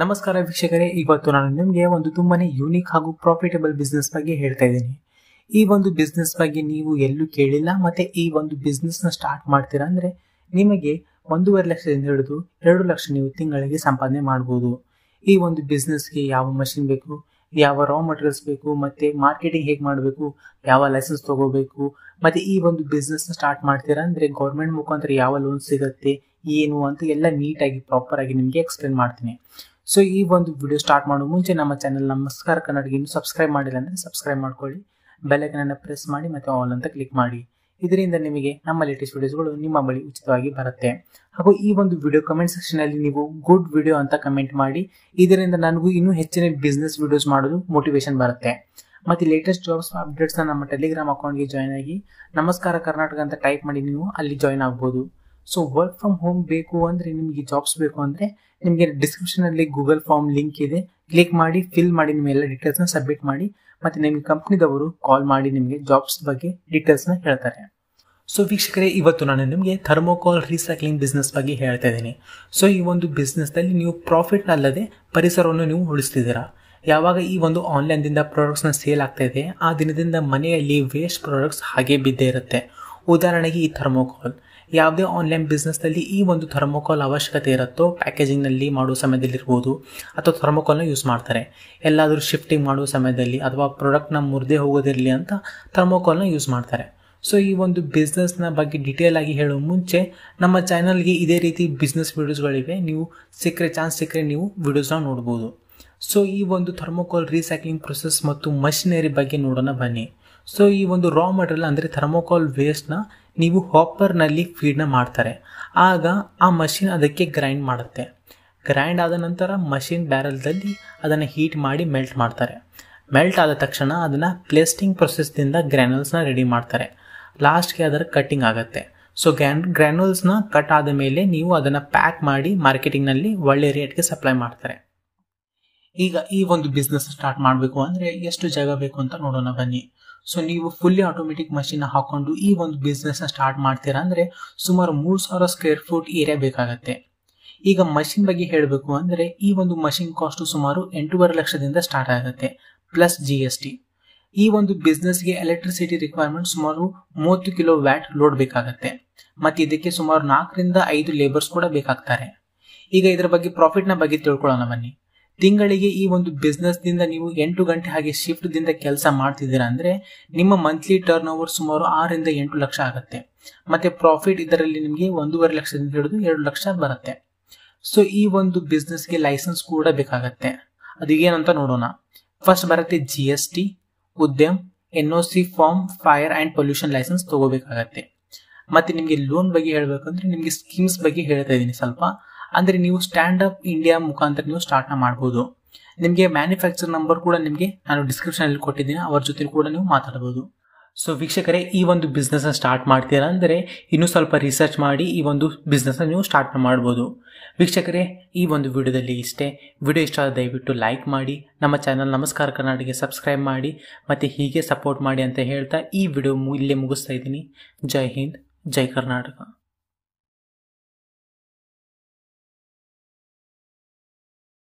ನಮಸ್ಕಾರ ವೀಕ್ಷಕರೇ, ಇವತ್ತು ನಾನು ನಿಮಗೆ ಒಂದು ತುಂಬಾನೇ ಯೂನಿಕ್ ಹಾಗೂ ಪ್ರಾಫಿಟಬಲ್ ಬಿಸ್ನೆಸ್ ಬಗ್ಗೆ ಹೇಳ್ತಾ ಇದ್ದೀನಿ. ಈ ಒಂದು ಬಿಸ್ನೆಸ್ ಬಗ್ಗೆ ನೀವು ಎಲ್ಲೂ ಕೇಳಿಲ್ಲ. ಮತ್ತೆ ಈ ಒಂದು ಬಿಸ್ನೆಸ್ ನ ಸ್ಟಾರ್ಟ್ ಮಾಡ್ತೀರಾ ಅಂದ್ರೆ ನಿಮಗೆ 1.5 ಲಕ್ಷದಿಂದ ಹಿಡಿದು 2 ಲಕ್ಷ ನೀವು ತಿಂಗಳಿಗೆ ಸಂಪಾದನೆ ಮಾಡಬಹುದು. ಈ ಒಂದು ಬಿಸ್ನೆಸ್ ಗೆ ಯಾವ ಮಷಿನ್ ಬೇಕು, ಯಾವ ರಾ ಮಟೀರಿಯಲ್ಸ್ ಬೇಕು, ಮತ್ತೆ ಮಾರ್ಕೆಟಿಂಗ್ ಹೇಗೆ ಮಾಡಬೇಕು, ಯಾವ ಲೈಸೆನ್ಸ್ ತಗೋಬೇಕು, ಮತ್ತೆ ಈ ಒಂದು ಬಿಸ್ನೆಸ್ ನ ಸ್ಟಾರ್ಟ್ ಮಾಡ್ತೀರಾ ಅಂದ್ರೆ ಗೌರ್ಮೆಂಟ್ ಮುಖಾಂತರ ಯಾವ ಲೋನ್ ಸಿಗುತ್ತೆ ಏನು ಅಂತ ಎಲ್ಲ ನೀಟಾಗಿ ಪ್ರಾಪರ್ ಆಗಿ ನಿಮಗೆ ಎಕ್ಸ್ಪ್ಲೇನ್ ಮಾಡ್ತೀನಿ. ಸೊ ಈ ಒಂದು ವಿಡಿಯೋ ಸ್ಟಾರ್ಟ್ ಮಾಡೋ ಮುಂಚೆ ನಮ್ಮ ಚಾನಲ್ ನಮಸ್ಕಾರ ಕನ್ನಡಗೆ ಇನ್ನೂ ಸಬ್ಸ್ಕ್ರೈಬ್ ಮಾಡಿಲ್ಲ ಅಂದರೆ ಸಬ್ಸ್ಕ್ರೈಬ್ ಮಾಡ್ಕೊಳ್ಳಿ, ಬೆಲ್ ಐಕನ್ ಅನ್ನು ಪ್ರೆಸ್ ಮಾಡಿ ಮತ್ತು ಆಲ್ ಅಂತ ಕ್ಲಿಕ್ ಮಾಡಿ. ಇದರಿಂದ ನಿಮಗೆ ನಮ್ಮ ಲೇಟೆಸ್ಟ್ ವಿಡಿಯೋಸ್ಗಳು ನಿಮ್ಮ ಬಳಿ ಉಚಿತವಾಗಿ ಬರುತ್ತೆ. ಹಾಗೂ ಈ ಒಂದು ವಿಡಿಯೋ ಕಮೆಂಟ್ ಸೆಕ್ಷನಲ್ಲಿ ನೀವು ಗುಡ್ ವಿಡಿಯೋ ಅಂತ ಕಮೆಂಟ್ ಮಾಡಿ. ಇದರಿಂದ ನನಗೂ ಇನ್ನೂ ಹೆಚ್ಚಿನ ಬಿಸ್ನೆಸ್ ವಿಡಿಯೋಸ್ ಮಾಡೋದು ಮೋಟಿವೇಶನ್ ಬರುತ್ತೆ. ಮತ್ತು ಲೇಟೆಸ್ಟ್ ಜಾಬ್ಸ್ ಅಪ್ಡೇಟ್ಸ್ ನಮ್ಮ ಟೆಲಿಗ್ರಾಮ್ ಅಕೌಂಟ್ಗೆ ಜಾಯ್ನ್ ಆಗಿ ನಮಸ್ಕಾರ ಕರ್ನಾಟಕ ಅಂತ ಟೈಪ್ ಮಾಡಿ ನೀವು ಅಲ್ಲಿ ಜಾಯ್ನ್ ಆಗ್ಬೋದು. ಸೊ ವರ್ಕ್ ಫ್ರಮ್ ಹೋಮ್ ಬೇಕು ಅಂದರೆ ನಿಮಗೆ ಜಾಬ್ಸ್ ಬೇಕು ಅಂದರೆ ನಿಮಗೆ ಡಿಸ್ಕ್ರಿಪ್ಷನಲ್ಲಿ ಗೂಗಲ್ ಫಾರ್ಮ್ ಲಿಂಕ್ ಇದೆ, ಕ್ಲಿಕ್ ಮಾಡಿ ಫಿಲ್ ಮಾಡಿ ನಿಮ್ಮೆಲ್ಲ ಡೀಟೇಲ್ಸ್ನ ಸಬ್ಮಿಟ್ ಮಾಡಿ. ಮತ್ತು ನಿಮಗೆ ಕಂಪ್ನಿದವರು ಕಾಲ್ ಮಾಡಿ ನಿಮಗೆ ಜಾಬ್ಸ್ ಬಗ್ಗೆ ಡೀಟೇಲ್ಸ್ನ ಹೇಳ್ತಾರೆ. ಸೊ ವೀಕ್ಷಕರೇ, ಇವತ್ತು ನಾನು ನಿಮಗೆ ಥರ್ಮೋಕಾಲ್ ರೀಸೈಕ್ಲಿಂಗ್ ಬಿಸ್ನೆಸ್ ಬಗ್ಗೆ ಹೇಳ್ತಾ ಇದ್ದೀನಿ. ಸೊ ಈ ಒಂದು ಬಿಸ್ನೆಸ್ನಲ್ಲಿ ನೀವು ಪ್ರಾಫಿಟ್ ಅಲ್ಲದೆ ಪರಿಸರವನ್ನು ನೀವು ಉಳಿಸ್ತಿದ್ದೀರಾ. ಯಾವಾಗ ಈ ಒಂದು ಆನ್ಲೈನ್ದಿಂದ ಪ್ರಾಡಕ್ಟ್ಸ್ನ ಸೇಲ್ ಆಗ್ತಾ ಇದೆ ಆ ದಿನದಿಂದ ಮನೆಯಲ್ಲಿ ವೇಸ್ಟ್ ಪ್ರಾಡಕ್ಟ್ಸ್ ಹಾಗೆ ಬಿದ್ದೇ ಇರುತ್ತೆ. ಉದಾಹರಣೆಗೆ ಈ ಥರ್ಮೋಕಾಲ್, ಯಾವುದೇ ಆನ್ಲೈನ್ ಬಿಸ್ನೆಸ್ನಲ್ಲಿ ಈ ಒಂದು ಥರ್ಮೋಕಾಲ್ ಅವಶ್ಯಕತೆ ಇರುತ್ತೋ ಪ್ಯಾಕೇಜಿಂಗ್ನಲ್ಲಿ ಮಾಡೋ ಸಮಯದಲ್ಲಿರ್ಬೋದು, ಅಥವಾ ಥರ್ಮೋಕಾಲ್ನ ಯೂಸ್ ಮಾಡ್ತಾರೆ. ಎಲ್ಲಾದರೂ ಶಿಫ್ಟಿಂಗ್ ಮಾಡೋ ಸಮಯದಲ್ಲಿ ಅಥವಾ ಪ್ರಾಡಕ್ಟ್ನ ಮುರಿದೇ ಹೋಗೋದಿರಲಿ ಅಂತ ಥರ್ಮೋಕಾಲ್ನ ಯೂಸ್ ಮಾಡ್ತಾರೆ. ಸೊ ಈ ಒಂದು ಬಿಸ್ನೆಸ್ನ ಬಗ್ಗೆ ಡಿಟೇಲ್ ಆಗಿ ಹೇಳೋ ಮುಂಚೆ ನಮ್ಮ ಚಾನಲ್ಗೆ ಇದೇ ರೀತಿ ಬಿಸ್ನೆಸ್ ವೀಡಿಯೋಸ್ಗಳಿವೆ, ನೀವು ಸಿಕ್ಕರೆ ಚಾನ್ಸ್ ಸಿಕ್ಕರೆ ನೀವು ವೀಡಿಯೋಸ್ನ ನೋಡ್ಬೋದು. ಸೊ ಈ ಒಂದು ಥರ್ಮೋಕಾಲ್ ರೀಸೈಕ್ಲಿಂಗ್ ಪ್ರೊಸೆಸ್ ಮತ್ತು ಮಷಿನರಿ ಬಗ್ಗೆ ನೋಡೋಣ ಬನ್ನಿ. ಸೊ ಈ ಒಂದು ರಾ ಮಟೀರಿಯಲ್ ಅಂದರೆ ಥರ್ಮೋಕಾಲ್ ವೇಸ್ಟ್ನ ನೀವು ಹಾಪರ್ನಲ್ಲಿ ಫೀಡನ್ನ ಮಾಡ್ತಾರೆ. ಆಗ ಆ ಮಷಿನ್ ಅದಕ್ಕೆ ಗ್ರೈಂಡ್ ಮಾಡುತ್ತೆ. ಗ್ರೈಂಡ್ ಆದ ನಂತರ ಮಷಿನ್ ಬ್ಯಾರಲ್ದಲ್ಲಿ ಅದನ್ನು ಹೀಟ್ ಮಾಡಿ ಮೆಲ್ಟ್ ಮಾಡ್ತಾರೆ. ಮೆಲ್ಟ್ ಆದ ತಕ್ಷಣ ಅದನ್ನು ಪ್ಲೇಸ್ಟಿಂಗ್ ಪ್ರೊಸೆಸ್ದಿಂದ ಗ್ರ್ಯಾನ್ಯೂಲ್ಸ್ನ ರೆಡಿ ಮಾಡ್ತಾರೆ. ಲಾಸ್ಟ್ಗೆ ಅದರ ಕಟ್ಟಿಂಗ್ ಆಗುತ್ತೆ. ಸೊ ಗ್ರ್ಯಾನ್ಯೂಲ್ಸ್ನ ಕಟ್ ಆದ ಮೇಲೆ ನೀವು ಅದನ್ನು ಪ್ಯಾಕ್ ಮಾಡಿ ಮಾರ್ಕೆಟಿಂಗ್ನಲ್ಲಿ ಒಳ್ಳೆ ರೇಟ್ಗೆ ಸಪ್ಲೈ ಮಾಡ್ತಾರೆ. ಈಗ ಈ ಒಂದು ಬಿಸ್ನೆಸ್ ಸ್ಟಾರ್ಟ್ ಮಾಡಬೇಕು ಅಂದರೆ ಎಷ್ಟು ಜಾಗ ಬೇಕು ಅಂತ ನೋಡೋಣ ಬನ್ನಿ. ಸೊ ನೀವು ಫುಲ್ಲಿ ಆಟೋಮೆಟಿಕ್ ಮಷೀನ್ ಹಾಕೊಂಡು ಈ ಒಂದು ಬಿಸ್ನೆಸ್ನ ಸ್ಟಾರ್ಟ್ ಮಾಡ್ತೀರಾ ಅಂದರೆ ಸುಮಾರು 3000 ಸ್ಕ್ವೇರ್ ಫೂಟ್ ಏರಿಯಾ ಬೇಕಾಗತ್ತೆ. ಈಗ ಮಷಿನ್ ಬಗ್ಗೆ ಹೇಳಬೇಕು ಅಂದರೆ ಈ ಒಂದು ಮಷಿನ್ ಕಾಸ್ಟು ಸುಮಾರು 8.5 ಲಕ್ಷದಿಂದ ಸ್ಟಾರ್ಟ್ ಆಗುತ್ತೆ, ಪ್ಲಸ್ GST. ಈ ಒಂದು ಬಿಸ್ನೆಸ್ಗೆ ಎಲೆಕ್ಟ್ರಿಸಿಟಿ ರಿಕ್ವೈರ್ಮೆಂಟ್ ಸುಮಾರು 30 ಕಿಲೋ ವ್ಯಾಟ್ ಲೋಡ್ ಬೇಕಾಗತ್ತೆ. ಮತ್ತು ಇದಕ್ಕೆ ಸುಮಾರು 4 ರಿಂದ 5 ಲೇಬರ್ಸ್ ಕೂಡ ಬೇಕಾಗ್ತಾರೆ. ಈಗ ಇದರ ಬಗ್ಗೆ ಪ್ರಾಫಿಟ್ನ ಬಗ್ಗೆ ತಿಳ್ಕೊಳ್ಳೋಣ ಬನ್ನಿ. ತಿಂಗಳಿಗೆ ಈ ಒಂದು ಬಿಸ್ನೆಸ್ದಿಂದ ನೀವು 8 ಗಂಟೆ ಹಾಗೆ ಶಿಫ್ಟ್ದಿಂದ ಕೆಲಸ ಮಾಡ್ತಿದ್ದೀರಾ ಅಂದರೆ ನಿಮ್ಮ ಮಂತ್ಲಿ ಟರ್ನ್ ಓವರ್ ಸುಮಾರು 6 ರಿಂದ 8 ಲಕ್ಷ ಆಗುತ್ತೆ. ಮತ್ತು ಪ್ರಾಫಿಟ್ ಇದರಲ್ಲಿ ನಿಮಗೆ 1.5 ಲಕ್ಷದಿಂದ ಹಿಡಿದು 2 ಲಕ್ಷ ಬರುತ್ತೆ. ಸೊ ಈ ಒಂದು ಬಿಸ್ನೆಸ್ಗೆ ಲೈಸೆನ್ಸ್ ಕೂಡ ಬೇಕಾಗತ್ತೆ. ಅದು ಏನಂತ ನೋಡೋಣ. ಫಸ್ಟ್ ಬರುತ್ತೆ GST, Udyam, NOC form, fire and pollution licence ತಗೋಬೇಕಾಗತ್ತೆ. ಮತ್ತು ನಿಮಗೆ ಲೋನ್ ಬಗ್ಗೆ ಹೇಳಬೇಕಂದ್ರೆ ನಿಮಗೆ ಸ್ಕೀಮ್ಸ್ ಬಗ್ಗೆ ಹೇಳ್ತಾ ಇದ್ದೀನಿ ಸ್ವಲ್ಪ. ಅಂದರೆ ನೀವು ಸ್ಟ್ಯಾಂಡಪ್ ಇಂಡಿಯಾ ಮುಖಾಂತರ ನೀವು ಸ್ಟಾರ್ಟ್ನ ಮಾಡ್ಬೋದು. ನಿಮಗೆ ಮ್ಯಾನುಫ್ಯಾಕ್ಚರ್ ನಂಬರ್ ಕೂಡ ನಿಮಗೆ ನಾನು ಡಿಸ್ಕ್ರಿಪ್ಷನಲ್ಲಿ ಕೊಟ್ಟಿದ್ದೀನಿ, ಅವ್ರ ಜೊತೆ ಕೂಡ ನೀವು ಮಾತಾಡ್ಬೋದು. ಸೊ ವೀಕ್ಷಕರೇ, ಈ ಒಂದು ಬಿಸ್ನೆಸ್ನ ಸ್ಟಾರ್ಟ್ ಮಾಡ್ತೀರಾ ಅಂದರೆ ಇನ್ನೂ ಸ್ವಲ್ಪ ರಿಸರ್ಚ್ ಮಾಡಿ ಈ ಒಂದು ಬಿಸ್ನೆಸ್ನ ನೀವು ಸ್ಟಾರ್ಟ್ನ ಮಾಡ್ಬೋದು. ವೀಕ್ಷಕರೇ, ಈ ಒಂದು ವಿಡಿಯೋದಲ್ಲಿ ಇಷ್ಟೇ. ವಿಡಿಯೋ ಇಷ್ಟ ಆದರೆ ದಯವಿಟ್ಟು ಲೈಕ್ ಮಾಡಿ, ನಮ್ಮ ಚಾನಲ್ ನಮಸ್ಕಾರ ಕರ್ನಾಟಕಕ್ಕೆ ಸಬ್ಸ್ಕ್ರೈಬ್ ಮಾಡಿ, ಮತ್ತು ಹೀಗೆ ಸಪೋರ್ಟ್ ಮಾಡಿ ಅಂತ ಹೇಳ್ತಾ ಈ ವಿಡಿಯೋ ಇಲ್ಲೇ ಮುಗಿಸ್ತಾ ಇದ್ದೀನಿ. ಜೈ ಹಿಂದ್, ಜೈ ಕರ್ನಾಟಕ.